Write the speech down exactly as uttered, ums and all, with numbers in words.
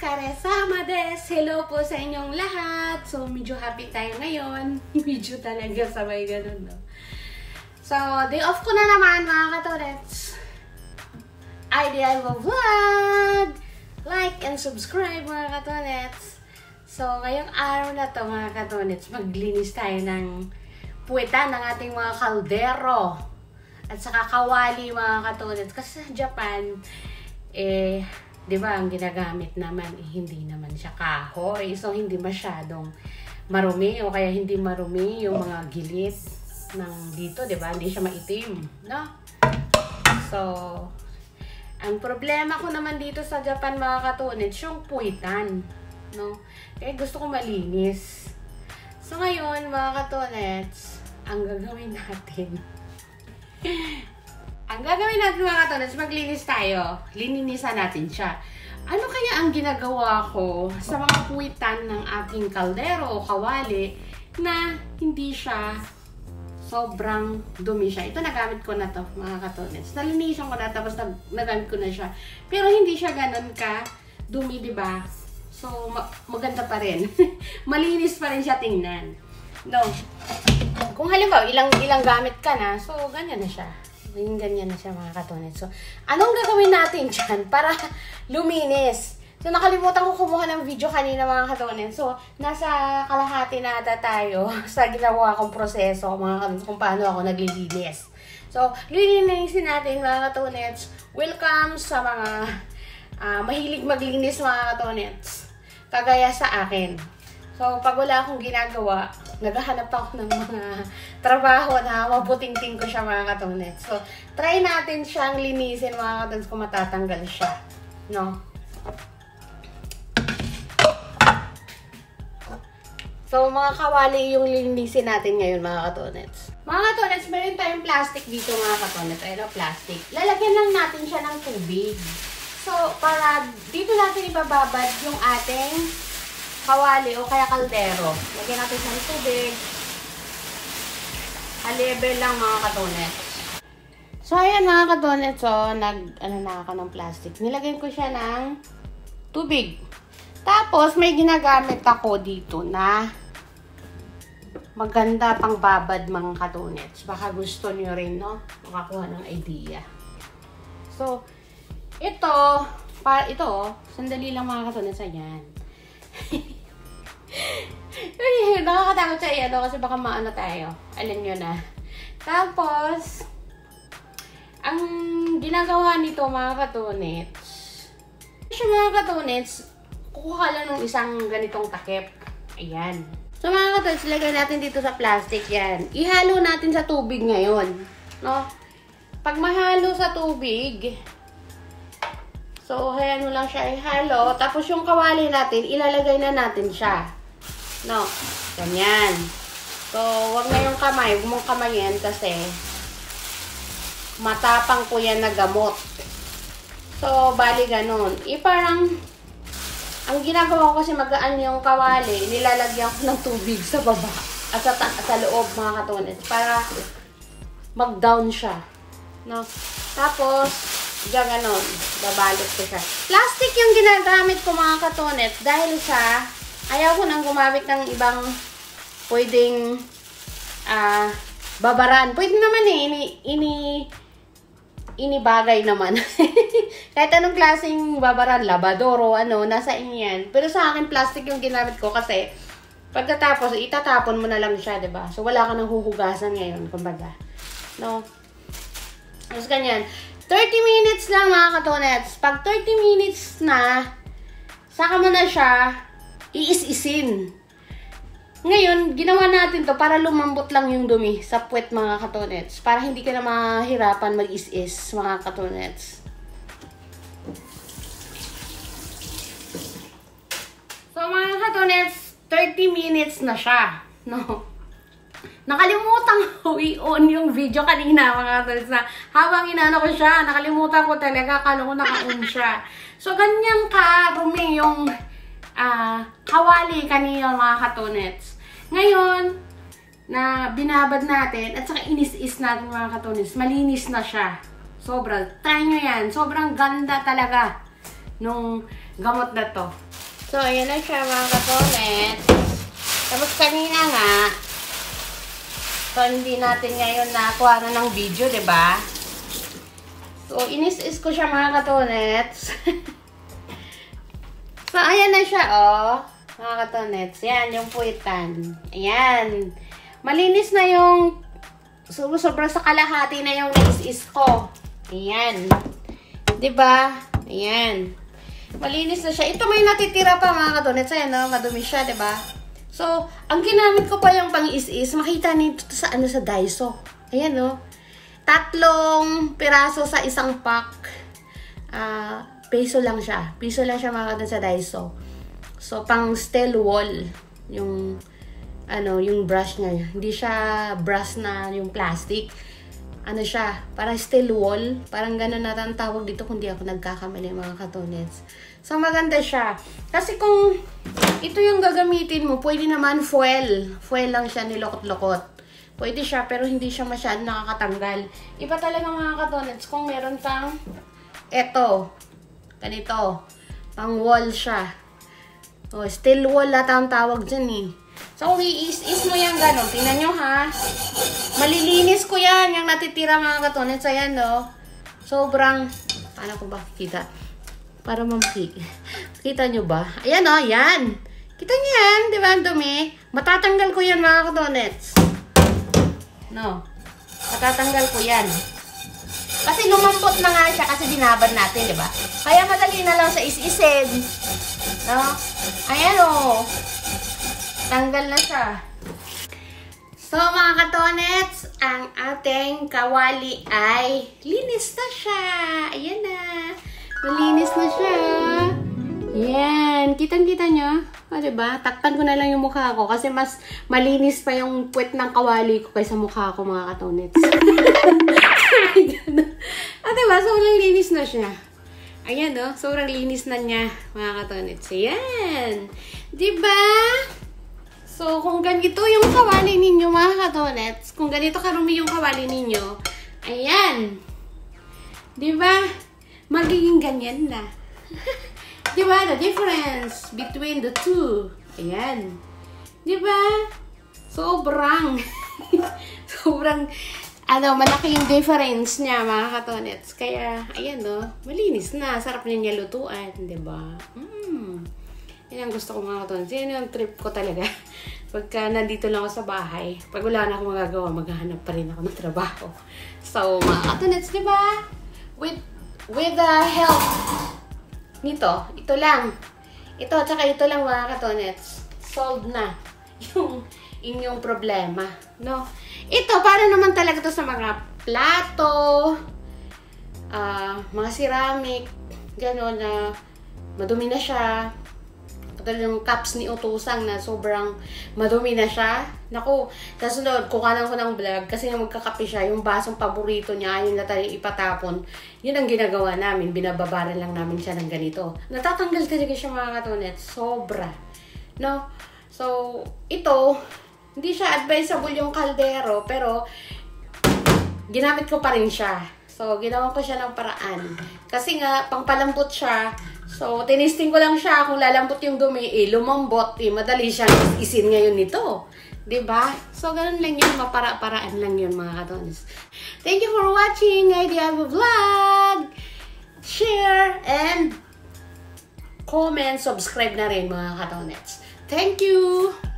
Karesama des! Hello po sa inyong lahat! So, medyo happy tayo ngayon. Medyo talaga sabay ganun, no? So, day off ko na naman, mga katolets. Ai de aiva vlog! Like and subscribe, mga katolets. So, ngayong araw na to, mga katolets, maglinis tayo ng puwetan ng ating mga kaldero. At saka kawali, mga katolets. Kasi sa Japan, eh... diba, ang ginagamit naman, eh, hindi naman siya kahoy. So, hindi masyadong marumi o kaya hindi marumi yung mga gilid ng dito, diba? Hindi siya maitim, no? So, ang problema ko naman dito sa Japan, mga katunits, yung puwitan, no? Kaya gusto ko malinis. So, ngayon, mga katunits, ang gagawin natin... Ang gagawin natin, mga katonets, maglinis tayo. Lininisan natin siya. Ano kaya ang ginagawa ko sa mga puwitan ng ating kaldero o kawali na hindi siya sobrang dumi siya? Ito, nagamit ko na to, mga katonets. Nalinisan ko na, tapos nag nagamit ko na siya. Pero hindi siya ganun ka dumi, diba? So, ma maganda pa rin. Malinis pa rin siya tingnan. No. Kung halimbawa, ilang, ilang gamit ka na, so ganyan na siya. Yung ganyan na siya, mga katonets. So, anong gagawin natin dyan para luminis? So, nakalimutan ko kumuha ng video kanina, mga katonets. So, nasa kalahati na ata tayo sa ginawa kong proseso, mga katonets, kung paano ako naglilinis. So, lilinisin natin, mga katonets. Welcome sa mga uh, mahilig maglinis, mga katonets. Kagaya sa akin. So, pag wala akong ginagawa, naghahanap ako ng mga trabaho na mabuting-ting ko siya, mga katonets. So, try natin siyang linisin, mga katonets, kung matatanggal siya. No? So, mga kawali yung linisin natin ngayon, mga katonets. Mga katonets, meron tayong plastic dito, mga katonets. Ayun, plastic. Lalagyan lang natin siya ng tubig. So, para dito natin ibababad yung ating kawali o kaya kaldero. Lagyan natin ng tubig. Halibel lang, mga katonets. So, ayan, mga katonets. So, nag, ano na ako ng plastic. Nilagyan ko siya ng tubig. Tapos, may ginagamit ako dito na maganda pang babad, mga katonets. Baka gusto nyo rin, no? Makakuha ng idea. So, ito, pa, ito, sandali lang, mga katonets. Ayan. Ay, nakakatakot siya iyan, no? Kasi baka maano tayo. Alam nyo na. Tapos, ang ginagawa nito, mga katonets, so, mga katonets, kukuha lang ng isang ganitong takip. Ayan. So, mga katonets, ilagay natin dito sa plastic yan. Ihalo natin sa tubig ngayon. No? Pag mahalo sa tubig, so, hayaan mo lang siya ihalo. Tapos, yung kawali natin, ilalagay na natin siya. No? Ganyan. So, wag na yung kamay. Huwag mong kamay yan kasi matapang ko yan na gamot. So, bali ganun. E, parang, ang ginagawa ko kasi magaan yung kawali, nilalagyan ko ng tubig sa baba at sa, sa loob, mga katonets, para mag-down siya. No? Tapos, gaganon, babalot ko siya. Plastic yung ginagamit ko, mga katonets, dahil sa ayaw ko nang gumamit ng ibang pwedeng uh, babaran. Pwede naman eh, ini, ini, inibagay naman. Kahit anong klaseng babaran, labadoro, ano, nasa inyo yan. Pero sa akin, plastic yung ginamit ko kasi pagkatapos, itatapon mo na lang siya, diba? So, wala ka nang huhugasan ngayon, kumbaga. No? Tapos ganyan. thirty minutes lang, mga katonets. Pag thirty minutes na, saka mo na siya iis-isin. Ngayon, ginawa natin to para lumambot lang yung dumi sa puwet, mga katonets. Para hindi ka na mahirapan mag-is-is, mga katonets. So, mga katonets, thirty minutes na siya. No? Nakalimutan ko i-on yung video kanina, mga katonets, na habang inaano ko siya, nakalimutan ko talaga, akala ko naka-on siya. So, ganyan karumi yung uh, kawali kanina, mga katonets. Ngayon, na binabad natin at saka inis-is natin mga katunis. Malinis na siya. Sobra. Try nyo yan. Sobrang ganda talaga nung gamot na to. So, ayan na siya mga katunis. Tapos kanina nga, so hindi natin ngayon nakuha na ng video, diba? So, inis-is ko siya mga katunets. So, ayan na siya, oh. Mga katunets. Ayan, yung puwitan. Ayan. Malinis na yung sobra sa kalahati na yung inis-is ko. Ayan. Diba? Ayan. Malinis na siya. Ito may natitira pa mga katunets. Ayan, no? Madumi siya, diba? So, ang ginamit ko pa yung pang-is-is, makita nito sa ano sa Daiso. Ayan, no? Tatlong piraso sa isang pack. Uh, peso lang siya. Peso lang siya mga katunets sa Daiso. So, pang-steel wall yung ano, yung brush niya. Hindi siya brush na yung plastic. Ano siya, parang steel wall. Parang gano'n na ang tawag dito kundi ako nagkakamali mga katunets. So, maganda siya. Kasi kung ito yung gagamitin mo, pwede naman foil. Foil lang siya, nilokot-lokot. Pwede siya, pero hindi siya masyadong nakakatanggal. Iba talaga mga katunets kung meron kang eto. Ganito. Pang wall siya. O, steel wall at ang tawag dyan eh. So, i-is-is mo yan gano'n. Tingnan nyo, ha? Malilinis ko yan. Yung natitira, mga katunets. Ayan, no? Sobrang... Paano ko ba kita? Para mamaki. Kita nyo ba? Ayan, no? Ayan. Kita nyo yan. Diba? Ang dumi. Matatanggal ko yan, mga katunets. No? Matatanggal ko yan. Kasi lumampot na nga siya kasi binaban natin, diba? Kaya madali na lang sa is-isin. No? Ayan, oh. Tanggal na siya. So, mga katonets, ang ating kawali ay linis na siya. Ayan na. Malinis na siya. Ayan. Kitang-kita nyo. O, diba? Taktan ko na lang yung mukha ko kasi mas malinis pa yung puwet ng kawali ko kaysa mukha ko, mga katonets. O, diba? Sobrang linis na siya. Ayan, o. Oh. Sobrang linis na niya, mga katonets. Ayan. Diba? So, kung ganito yung kawali ninyo, mga katonets, kung ganito karumi yung kawali ninyo, ayan. Diba? Magiging ganyan na. Diba? The difference between the two. Ayan. Diba? Sobrang. Sobrang, ano, malaki yung difference niya, mga katonets. Kaya, ayan, no? Malinis na. Sarap niya lutuan. Diba? Mmm. Yan ang gusto ko mga katonets. Yan yung trip ko talaga. Pagka nandito lang ako sa bahay, pag wala na akong magagawa, maghahanap pa rin ako ng trabaho. So, mga katonets, diba? With, with the help nito, ito lang. Ito, tsaka ito lang mga katonets. Solved na yung inyong problema. No? Ito, para naman talaga to sa mga plato, uh, mga ceramic, gano'n na madumi na siya. Katulad yung cups ni Utusang na sobrang madumi na siya. Naku, kasunod, kukanan ko ng vlog kasi yung magkakape siya, yung basong paborito niya, yung natin ipatapon, yun ang ginagawa namin. Binababara lang namin siya ng ganito. Natatanggal talaga siya mga katonets. Sobra. No? So, ito, hindi siya advisable yung kaldero, pero ginamit ko pa rin siya. So, ginawa ko siya ng paraan. Kasi nga, pangpalambot siya. So, tinisting ko lang siya. Kung lalambot yung dumi, eh, lumambot, eh, madali siyang isin ngayon nito. Diba? So, ganun lang yun. Mapara-paraan lang yun, mga katonis. Thank you for watching Ai de aiva vlog. Share and comment, subscribe na rin, mga katonets. Thank you!